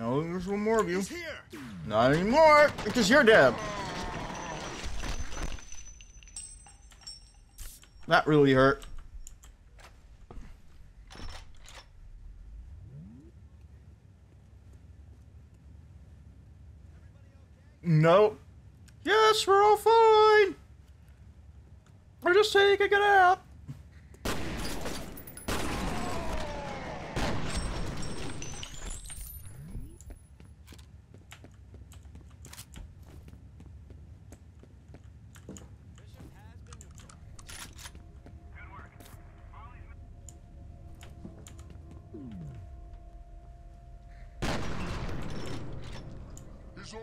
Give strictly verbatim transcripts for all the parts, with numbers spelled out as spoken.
No, there's one more of you. Not anymore, because you're dead. That really hurt. No. Yes, we're all fine. We're just taking it out.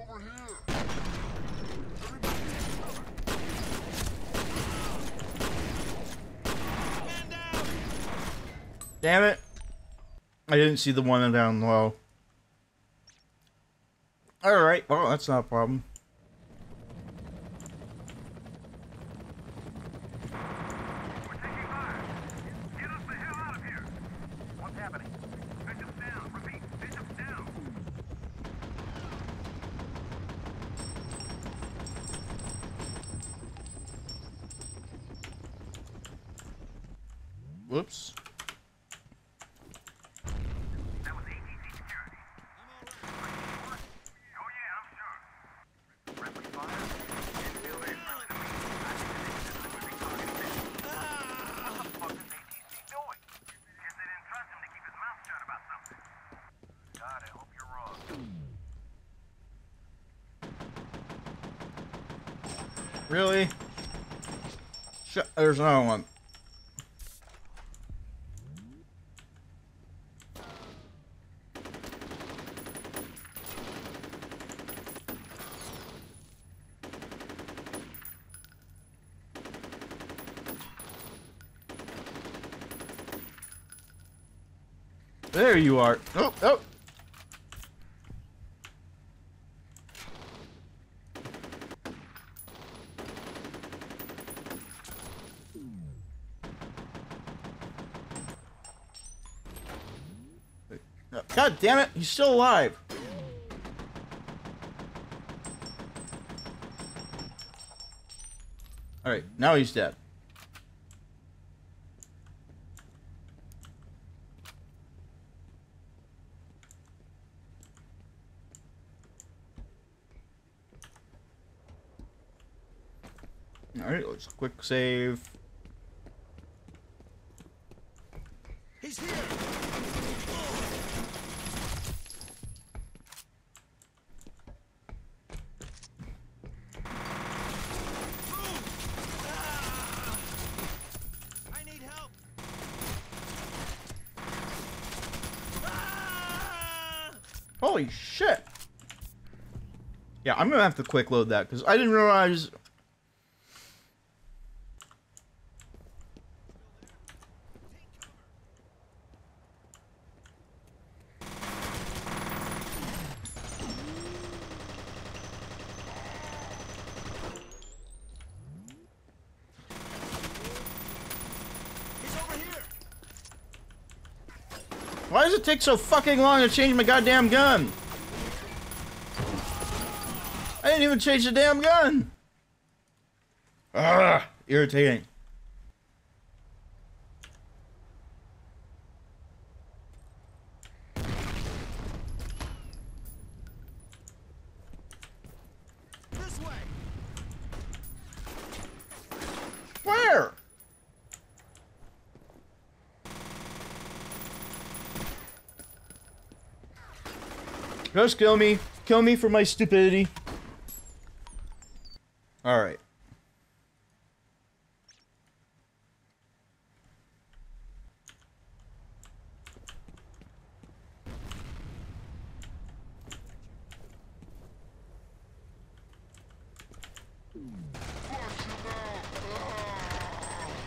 Over here. Damn it. I didn't see the one down low. Alright, well, that's not a problem. Whoops. That was A T C security. Oh yeah, I'm sure. Friendly fire. What the fuck is A T C doing? Guess they didn't trust him to keep his mouth shut about something. God, I hope you're wrong. Really? Shut. There's another one. There you are. Oh, oh. God damn it, he's still alive. All right, now he's dead. Alright, let's quick save. He's here. Ah. I need help. Ah. Holy shit. Yeah, I'm gonna have to quick load that because I didn't realize. Why does it take so fucking long to change my goddamn gun? I didn't even change the damn gun! Ugh, irritating. This way. Where? Just kill me. Kill me for my stupidity. Alright.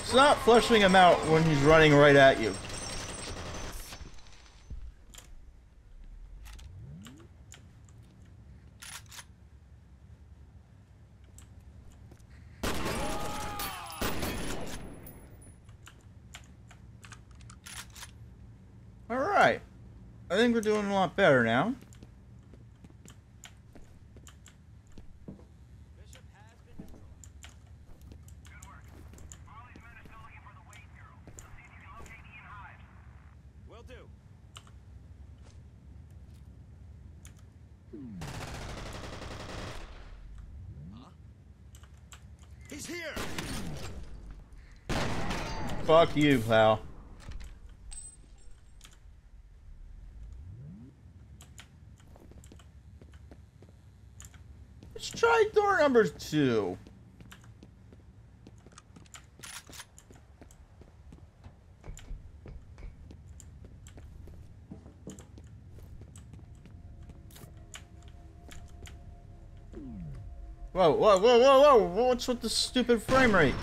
It's not flushing him out when he's running right at you. I think we're doing a lot better now. He's here. Fuck you, pal. Let's try door number two. Whoa, whoa, whoa, whoa, whoa! What's with the stupid frame rate?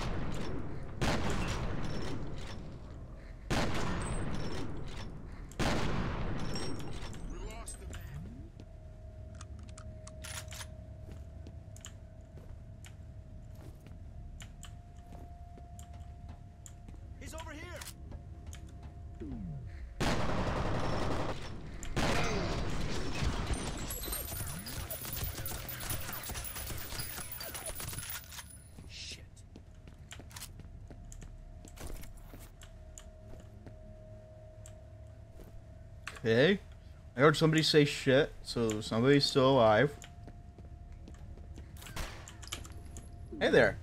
Okay, I heard somebody say shit, so somebody's still alive. Hey there.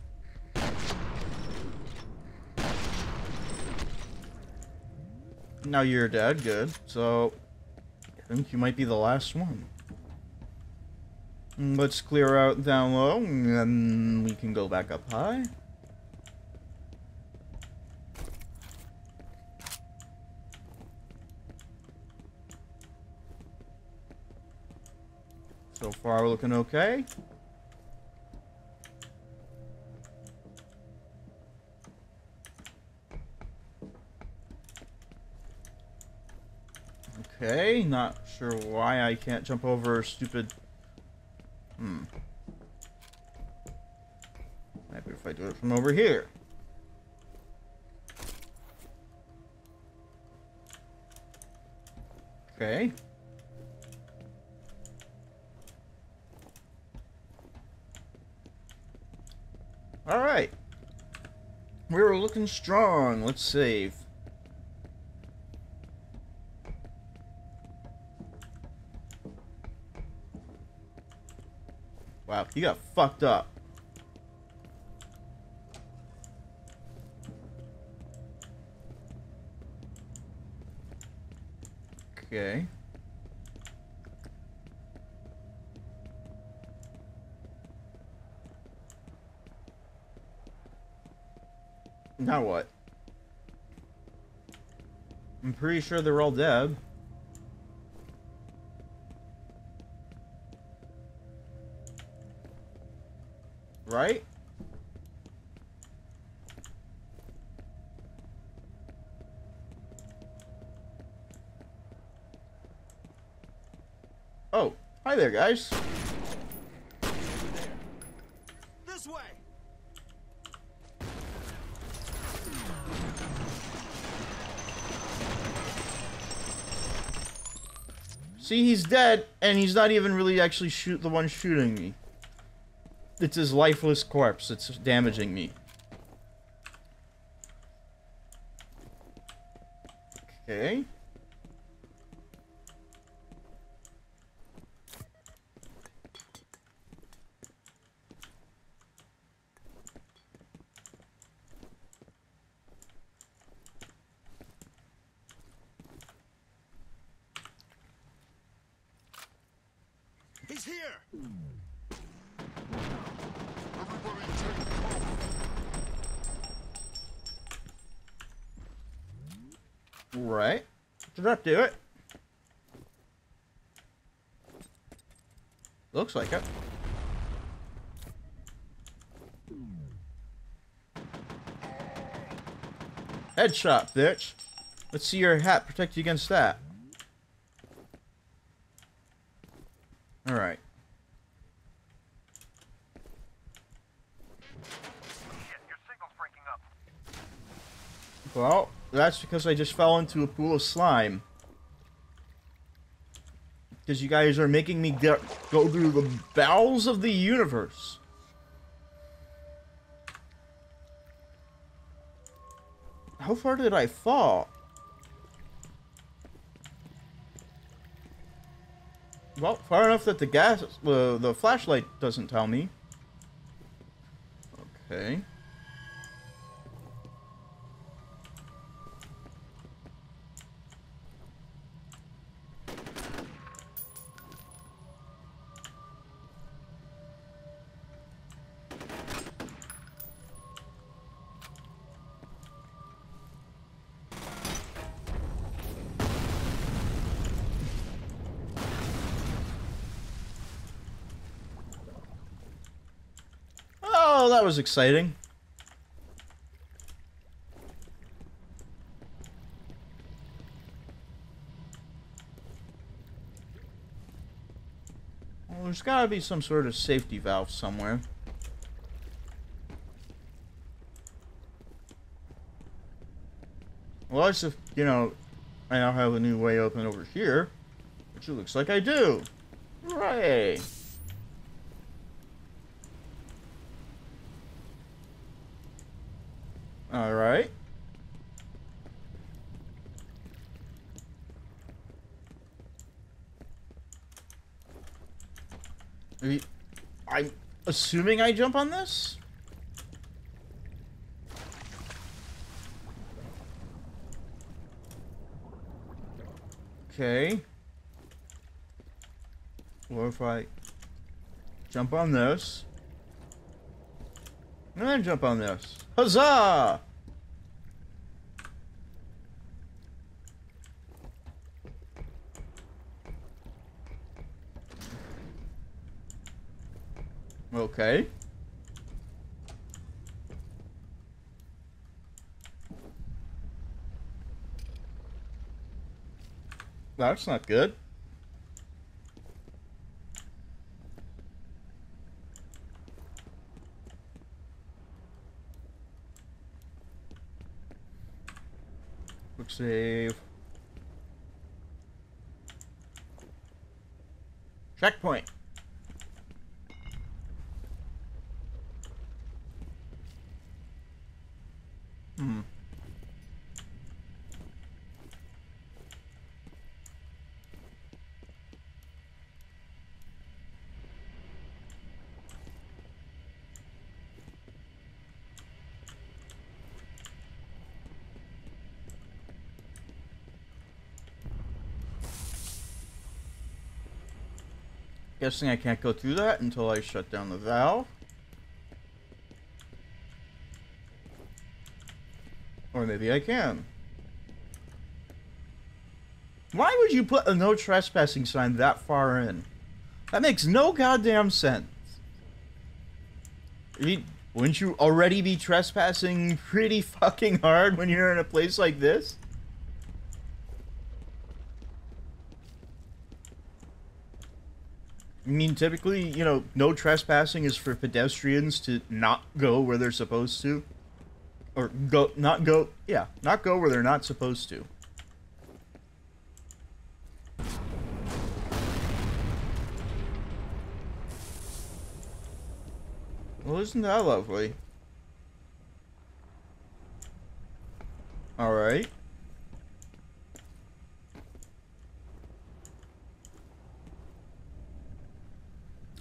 Now you're dead, good. So, I think you might be the last one. Let's clear out down low, and then we can go back up high. So far, we're looking okay. Okay, not sure why I can't jump over a stupid... Hmm. Maybe if I do it from over here. Okay. Alright. We were looking strong. Let's save. Wow, you got fucked up. Okay. Now what? I'm pretty sure they're all dead. Right? Oh, hi there, guys. This way. See, he's dead, and he's not even really actually shoot the one shooting me. It's his lifeless corpse. It's damaging me. Okay. He's here. Right. Did that do it? Looks like it. Headshot, bitch. Let's see your hat protect you against that. Alright. Well, that's because I just fell into a pool of slime. Because you guys are making me go through the bowels of the universe. How far did I fall? Well, far enough that the gas, uh, the flashlight doesn't tell me. Okay. that was exciting. Well, there's gotta be some sort of safety valve somewhere. Well, it's if, you know, I now have a new way open over here, which it looks like I do. Hooray! Alright. I'm assuming I jump on this? Okay. Or if I jump on this, and then jump on this. Huzzah! Okay. That's not good. Quick save. Checkpoint. Hmm. Guessing I can't go through that until I shut down the valve. Or maybe I can. Why would you put a no trespassing sign that far in? That makes no goddamn sense. I mean, wouldn't you already be trespassing pretty fucking hard when you're in a place like this? I mean, typically, you know, no trespassing is for pedestrians to not go where they're supposed to. Or go, not go, yeah, not go where they're not supposed to. Well, isn't that lovely? Alright.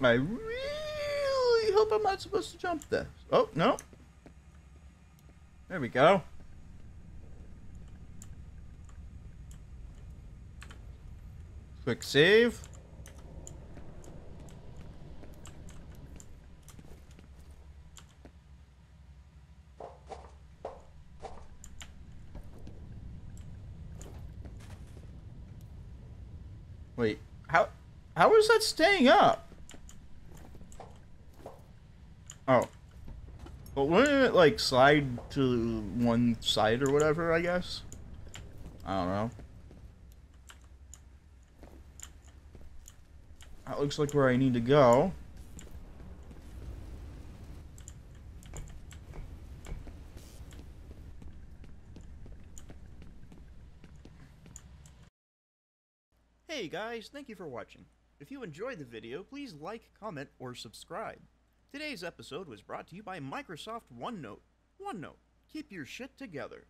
I really hope I'm not supposed to jump this. Oh, no. There we go. Quick save. Wait, how how is that staying up? Oh. But wouldn't it, like, slide to one side or whatever, I guess? I don't know. That looks like where I need to go. Hey guys, thank you for watching. If you enjoyed the video, please like, comment, or subscribe. Today's episode was brought to you by Microsoft OneNote. OneNote. Keep your shit together.